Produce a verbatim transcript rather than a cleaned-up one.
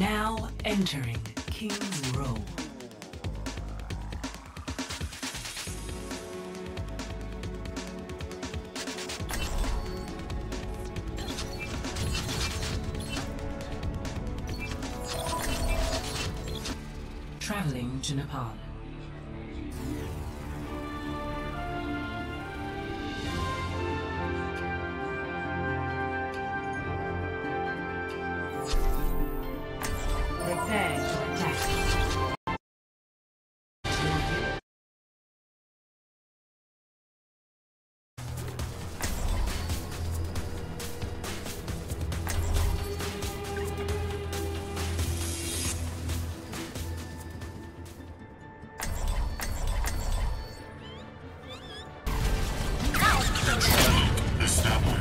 Now entering King's Row. Traveling to Nepal. Stop.